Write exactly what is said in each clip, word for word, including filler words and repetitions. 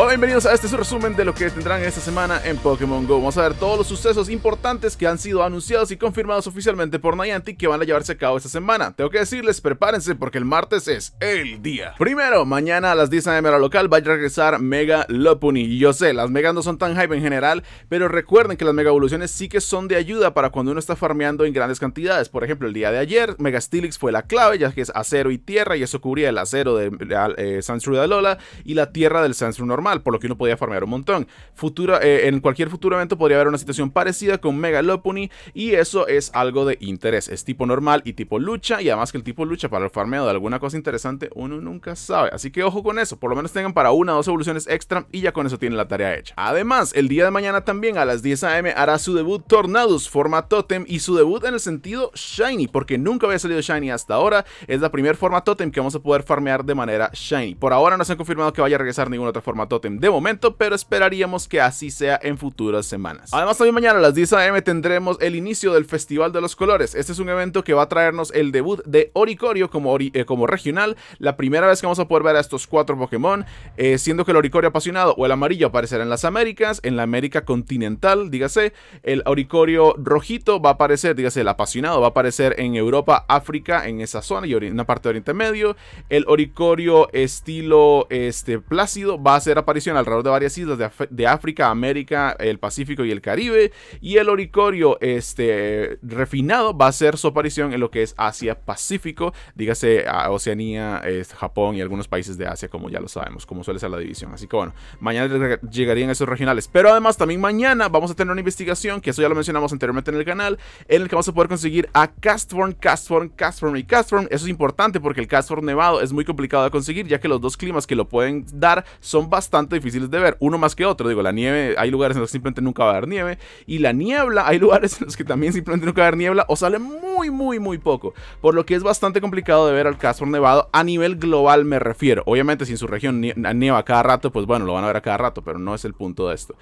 Hola, bienvenidos a este su resumen de lo que tendrán esta semana en Pokémon GO. Vamos a ver todos los sucesos importantes que han sido anunciados y confirmados oficialmente por Niantic que van a llevarse a cabo esta semana. Tengo que decirles, prepárense porque el martes es el día. Primero, mañana a las diez de la mañana hora local va a regresar Mega Lopunny. Y yo sé, las Megas no son tan hype en general, pero recuerden que las Mega Evoluciones sí que son de ayuda para cuando uno está farmeando en grandes cantidades. Por ejemplo, el día de ayer, Mega Steelix fue la clave, ya que es acero y tierra, y eso cubría el acero de eh, Sandshrew de Alola y la tierra del Sandshrew normal, por lo que uno podía farmear un montón. Futuro, eh, en cualquier futuro evento podría haber una situación parecida con Mega Lopunny, y eso es algo de interés. Es tipo normal y tipo lucha, y además que el tipo lucha para el farmeo de alguna cosa interesante uno nunca sabe, así que ojo con eso. Por lo menos tengan para una o dos evoluciones extra y ya con eso tienen la tarea hecha. Además, el día de mañana también a las diez de la mañana hará su debut Tornadus, Forma Totem, y su debut en el sentido Shiny, porque nunca había salido Shiny hasta ahora. Es la primera Forma Totem que vamos a poder farmear de manera Shiny. Por ahora no se han confirmado que vaya a regresar ninguna otra Forma Totem de momento, pero esperaríamos que así sea en futuras semanas. Además, también mañana a las diez de la mañana tendremos el inicio del Festival de los Colores. Este es un evento que va a traernos el debut de Oricorio como, ori eh, como regional, la primera vez que vamos a poder ver a estos cuatro Pokémon, eh, siendo que el Oricorio apasionado o el amarillo aparecerá en las Américas, en la América continental, dígase. El Oricorio rojito va a aparecer, dígase el apasionado, va a aparecer en Europa, África, en esa zona y en la parte de Oriente Medio. El Oricorio estilo este, plácido va a ser aparición alrededor de varias islas de, de África, América, el Pacífico y el Caribe, y el Oricorio este, refinado va a ser su aparición en lo que es Asia-Pacífico, dígase a Oceanía, eh, Japón y algunos países de Asia, como ya lo sabemos, como suele ser la división. Así que bueno, mañana llegarían esos regionales, pero además también mañana vamos a tener una investigación, que eso ya lo mencionamos anteriormente en el canal, en el que vamos a poder conseguir a Castform, Castform, Castform y Castform. Eso es importante porque el Castform nevado es muy complicado de conseguir, ya que los dos climas que lo pueden dar son bastante bastante difíciles de ver, uno más que otro. Digo, la nieve, hay lugares en los que simplemente nunca va a haber nieve, y la niebla, hay lugares en los que también simplemente nunca va a haber niebla, o sale muy, muy, muy poco, por lo que es bastante complicado de ver al Castform nevado a nivel global, me refiero. Obviamente, si en su región nieva cada rato, pues bueno, lo van a ver a cada rato, pero no es el punto de esto.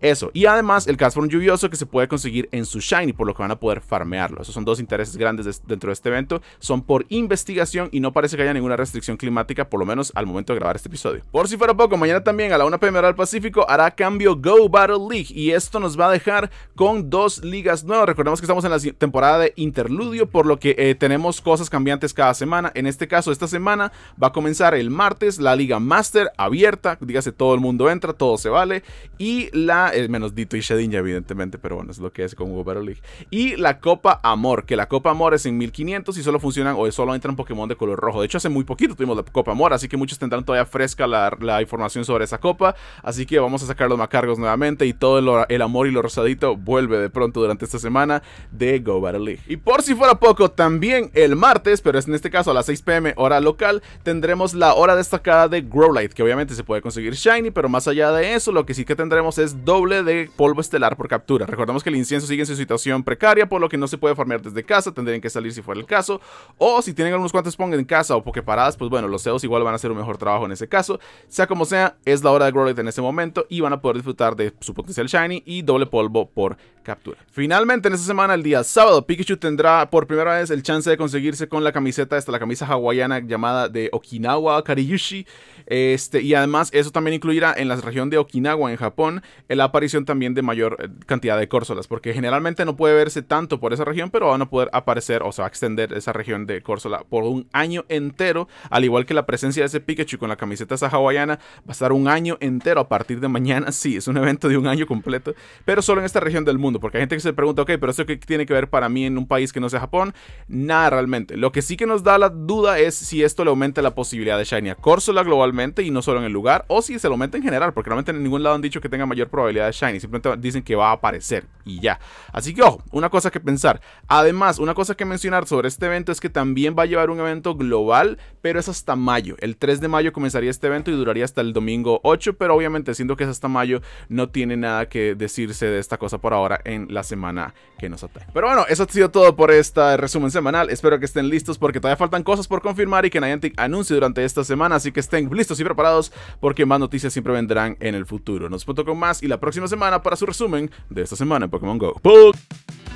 Eso, y además el Castform lluvioso que se puede conseguir en su Shiny, por lo que van a poder farmearlo. Esos son dos intereses grandes de, dentro de este evento, son por investigación y no parece que haya ninguna restricción climática, por lo menos al momento de grabar este episodio. Por si fuera poco, mañana también También a la una p m hora del Pacífico hará cambio Go Battle League, y esto nos va a dejar con dos ligas nuevas. Recordemos que estamos en la temporada de interludio, por lo que eh, tenemos cosas cambiantes cada semana. En este caso, esta semana va a comenzar el martes la Liga Master abierta, dígase todo el mundo entra, todo se vale, y la, eh, menos Ditto y Shedinja evidentemente, pero bueno, es lo que es con Go Battle League. Y la Copa Amor, que la Copa Amor es en mil quinientos y solo funcionan o solo entran Pokémon de color rojo. De hecho, hace muy poquito tuvimos la Copa Amor, así que muchos tendrán todavía fresca la, la información sobre esa copa, así que vamos a sacar los macargos nuevamente, y todo el, el amor y lo rosadito vuelve de pronto durante esta semana de Go Battle League. Y por si fuera poco, también el martes, pero es en este caso a las seis p m hora local, tendremos la hora destacada de Growlite, que obviamente se puede conseguir Shiny, pero más allá de eso, lo que sí que tendremos es doble de polvo estelar por captura. Recordemos que el incienso sigue en su situación precaria, por lo que no se puede farmear desde casa, tendrían que salir si fuera el caso, o si tienen algunos cuantos pongan en casa o pokeparadas, pues bueno, los C E Os igual van a hacer un mejor trabajo en ese caso. Sea como sea, es la hora de Growlite en este momento, y van a poder disfrutar de su potencial Shiny y doble polvo por captura. Finalmente, en esta semana, el día sábado, Pikachu tendrá por primera vez el chance de conseguirse con la camiseta, esta, la camisa hawaiana llamada de Okinawa Kariyushi, este, y además eso también incluirá en la región de Okinawa, en Japón, la aparición también de mayor cantidad de Córsolas, porque generalmente no puede verse tanto por esa región, pero van a poder aparecer, o se va a extender esa región de Córsola por un año entero, al igual que la presencia de ese Pikachu con la camiseta esa hawaiana va a estar un año entero a partir de mañana. Sí, es un evento de un año completo, pero solo en esta región del mundo, porque hay gente que se pregunta, ok, pero eso qué tiene que ver para mí en un país que no sea Japón. Nada realmente. Lo que sí que nos da la duda es si esto le aumenta la posibilidad de Shiny a Córsola globalmente y no solo en el lugar, o si se lo aumenta en general, porque realmente en ningún lado han dicho que tenga mayor probabilidad de Shiny, simplemente dicen que va a aparecer y ya. Así que ojo, una cosa que pensar. Además, una cosa que mencionar sobre este evento es que también va a llevar un evento global, pero es hasta mayo. El tres de mayo comenzaría este evento y duraría hasta el domingo ocho, pero obviamente siendo que es hasta mayo no tiene nada que decirse de esta cosa por ahora en la semana que nos ataca. Pero bueno, eso ha sido todo por este resumen semanal. Espero que estén listos porque todavía faltan cosas por confirmar y que Niantic anuncie durante esta semana, así que estén listos y preparados porque más noticias siempre vendrán en el futuro. Nos vemos con más y la próxima semana para su resumen de esta semana en Pokémon GO. ¡Pum!